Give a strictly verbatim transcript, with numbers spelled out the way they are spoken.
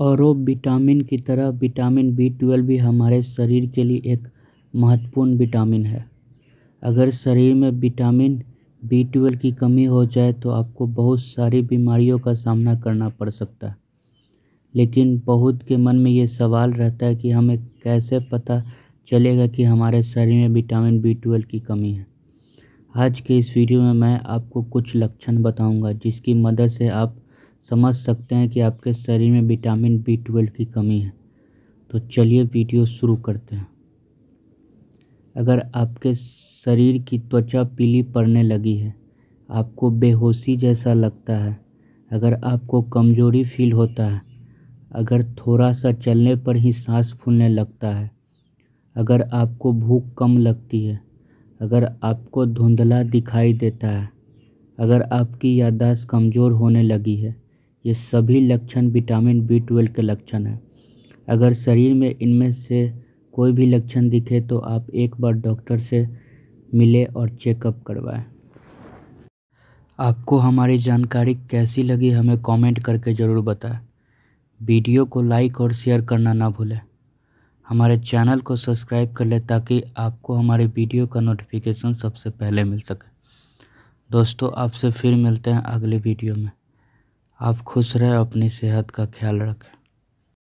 औरों विटामिन की तरह विटामिन बी ट्वेल्व भी हमारे शरीर के लिए एक महत्वपूर्ण विटामिन है। अगर शरीर में विटामिन बी ट्वेल्व की कमी हो जाए तो आपको बहुत सारी बीमारियों का सामना करना पड़ सकता है। लेकिन बहुत के मन में ये सवाल रहता है कि हमें कैसे पता चलेगा कि हमारे शरीर में विटामिन बी ट्वेल्व की कमी है। आज के इस वीडियो में मैं आपको कुछ लक्षण बताऊंगा जिसकी मदद से आप समझ सकते हैं कि आपके शरीर में विटामिन बी ट्वेल्व की कमी है। तो चलिए वीडियो शुरू करते हैं। अगर आपके शरीर की त्वचा पीली पड़ने लगी है, आपको बेहोशी जैसा लगता है, अगर आपको कमज़ोरी फील होता है, अगर थोड़ा सा चलने पर ही सांस फूलने लगता है, अगर आपको भूख कम लगती है, अगर आपको धुंधला दिखाई देता है, अगर आपकी याददाश्त कमज़ोर होने लगी है, ये सभी लक्षण विटामिन बी ट्वेल्व के लक्षण हैं। अगर शरीर में इनमें से कोई भी लक्षण दिखे तो आप एक बार डॉक्टर से मिले और चेकअप करवाएं। आपको हमारी जानकारी कैसी लगी हमें कमेंट करके ज़रूर बताएं। वीडियो को लाइक और शेयर करना ना भूलें। हमारे चैनल को सब्सक्राइब कर लें ताकि आपको हमारे वीडियो का नोटिफिकेशन सबसे पहले मिल सके। दोस्तों, आपसे फिर मिलते हैं अगले वीडियो में। आप खुश रहें, अपनी सेहत का ख्याल रखें।